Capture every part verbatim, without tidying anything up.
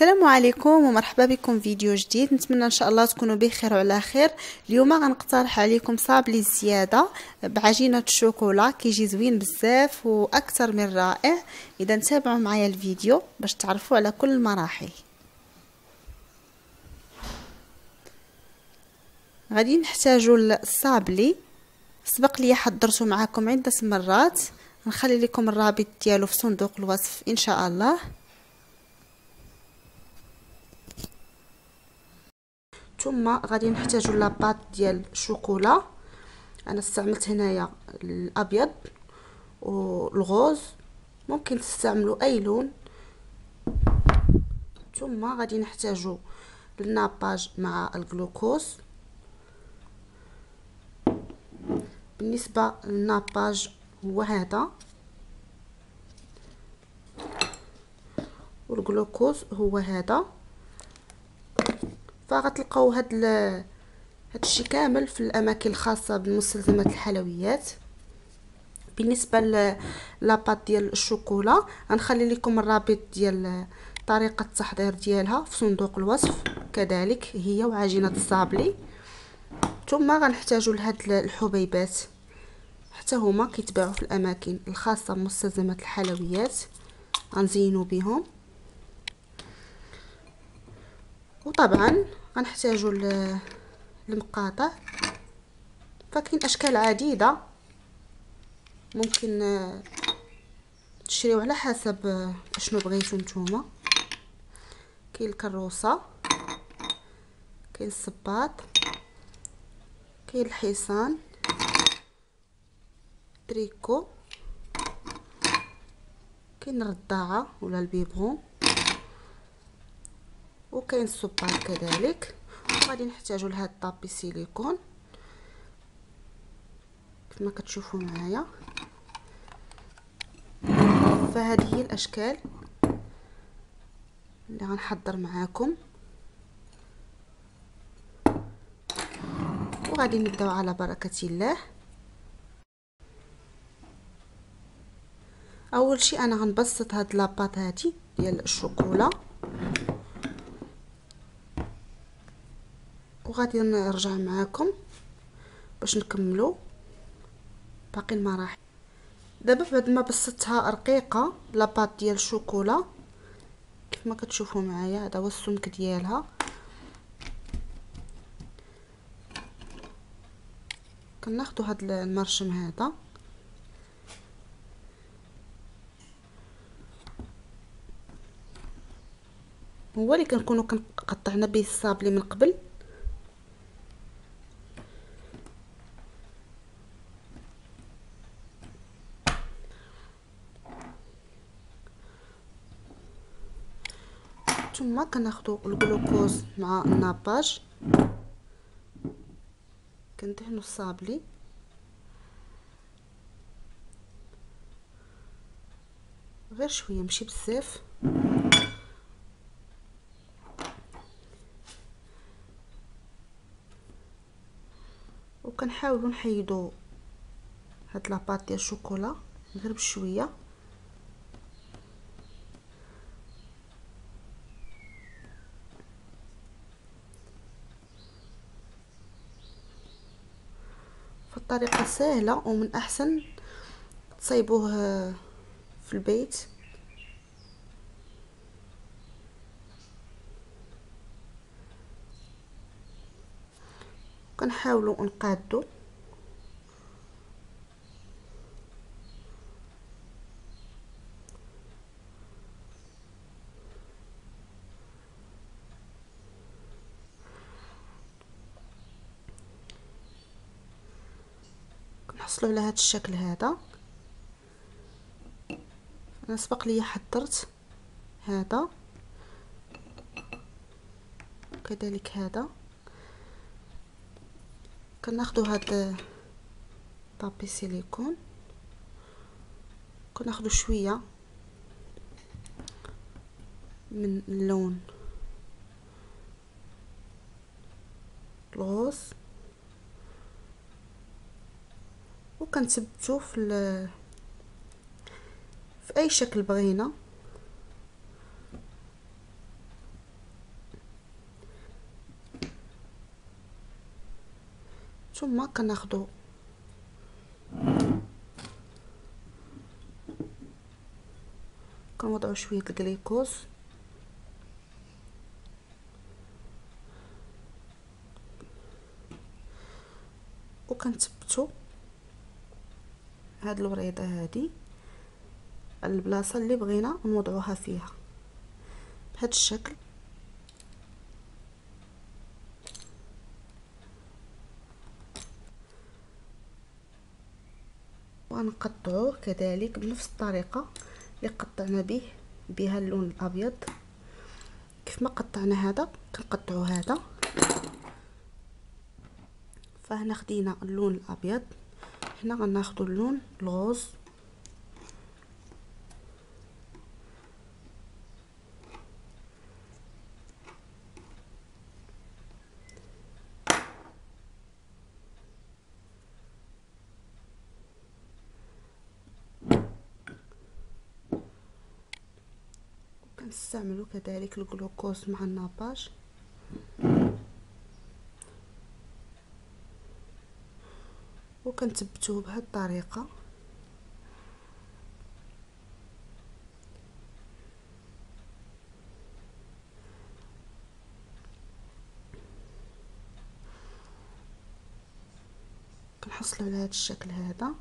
السلام عليكم ومرحبا بكم فيديو جديد. نتمنى ان شاء الله تكونوا بخير وعلى خير. اليوم غنقترح عليكم صابلي زياده بعجينه الشوكولا، كيجي زوين بزاف واكثر من رائع. اذا تابعوا معايا الفيديو باش تعرفوا على كل المراحل. غادي نحتاجوا الصابلي، سبق لي حضرته معكم عده مرات، نخلي لكم الرابط ديالو في صندوق الوصف ان شاء الله. ثم غادي نحتاجوا لاباط ديال الشوكولا، انا استعملت هنايا الابيض والغوز، ممكن تستعملوا اي لون. ثم غادي نحتاجوا الناباج مع الجلوكوز. بالنسبه للناباج هو هذا، والجلوكوز هو هذا، فغتلقاو هاد هادشي كامل في الاماكن الخاصه بمستلزمات الحلويات. بالنسبه للاباط ديال الشوكولا غنخلي لكم الرابط ديال طريقه التحضير ديالها في صندوق الوصف كذلك، هي وعجينه الصابلي. ثم غنحتاجوا لهاد الحبيبات، حتى هما كيتباعوا في الاماكن الخاصه بمستلزمات الحلويات، غنزينوا بهم. وطبعا غنحتاجوا المقاطع، فكاين اشكال عديده ممكن تشريو على حسب شنو بغيتو نتوما. كاين الكروسه، كاين الصباط، كاين الحصان، تريكو، كاين الرضاعه ولا البيبرون، وكاين الصباط كذلك. وغادي نحتاجوا لهاد طابي سيليكون كما كتشوفوا معايا. فهذه هي الاشكال اللي غنحضر معاكم، وغادي نبداو على بركه الله. اول شيء انا غنبسط هاد لاباط هادي ديال الشوكولا، وغادي نرجع معاكم باش نكملوا باقي المراحل. دابا بعد ما بسطتها رقيقه لاباط ديال الشوكولا كيف ما كتشوفوا معايا، هذا هو السمك ديالها، كناخذوا هذا المرشم هذا هو اللي كنكونوا قطعنا به الصابلي من قبل. ثم كناخذوا الجلوكوز مع الناباج، كندهنوا الصابلي غير شويه ماشي بزاف، وكنحاولوا نحيدوا هاد لاباط ديال الشوكولا غير بشويه. طريقه سهله ومن احسن تصايبوه في البيت. كنحاولوا نقادو نحصلوا على هذا الشكل هذا. انا سبق لي حضرت هذا كذلك هذا. كناخذوا هذا طابي سيليكون، كناخذوا شويه من اللون الغوص، وكنثبتو في في اي شكل بغينا. ثم كناخدو كنوضعو شويه الجليكوز وكنثبتو هاد الوريضه هادي البلاصه اللي بغينا نوضعوها فيها بهذا الشكل. ونقطعوه كذلك بنفس الطريقه اللي قطعنا به بها اللون الابيض. كيف ما قطعنا هذا كنقطعوا هذا. فهنا خدينا اللون الابيض، هنا غناخذوا اللون الغوز نستعملوا كذلك الجلوكوز مع الناباج وكنثبتوه بهذه الطريقه. كنحصلوا على هذا الشكل هذا.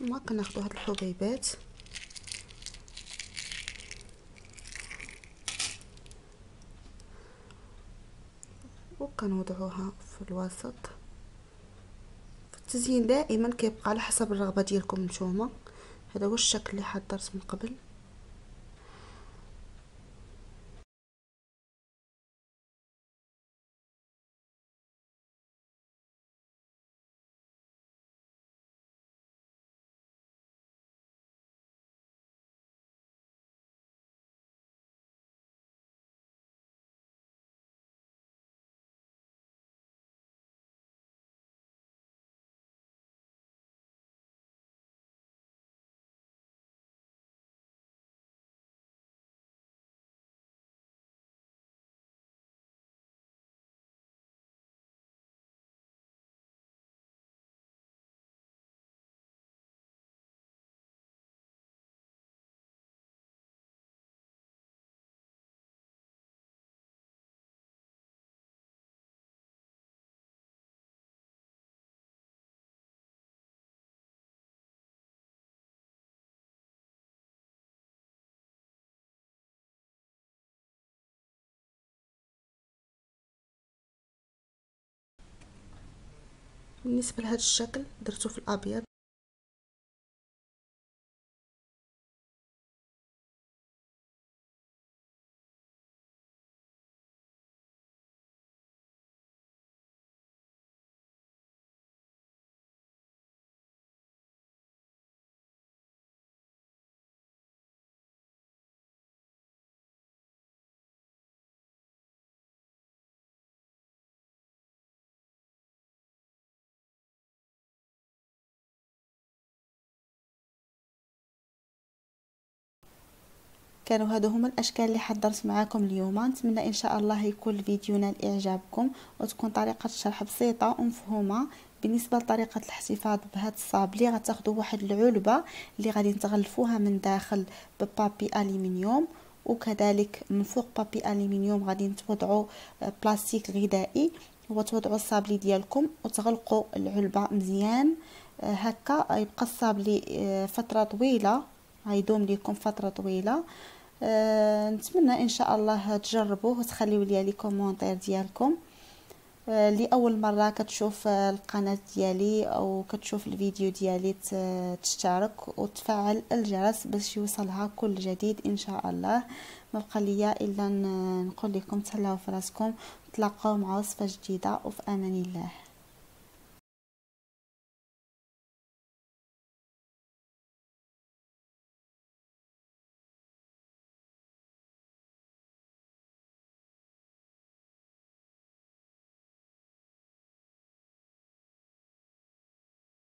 ثم كناخدو هاد الحبيبات وكنوضعوها في الوسط. التزيين دائما كيبقى على حسب الرغبه ديالكم نتوما. هذا هو الشكل اللي حضرت من قبل. بالنسبه لهذا الشكل درته في الابيض. كانوا هادو هما الاشكال اللي حضرت معاكم اليوم. نتمنى ان شاء الله يكون فيديو نال اعجابكم وتكون طريقه الشرح بسيطه ومفهومه. بالنسبه لطريقه الاحتفاظ بهذا الصابلي غتاخذوا واحد العلبه اللي غادي نتغلفوها من داخل ببابي الومنيوم، وكذلك من فوق بابي الومنيوم غادي توضعوا بلاستيك غذائي وتوضعوا الصابلي ديالكم وتغلقوا العلبه مزيان. هكا يبقى الصابلي فتره طويله، غيدوم ليكم فتره طويله. أه نتمنى ان شاء الله تجربوه وتخليوا لي لي كومونتير ديالكم. أه لاول مره كتشوف القناه ديالي او كتشوف الفيديو ديالي تشترك وتفعل الجرس باش يوصلها كل جديد ان شاء الله. ما بقى ليا الا نقول لكم تهلاو فراسكم، نتلاقاو مع وصفه جديده وفي امان الله.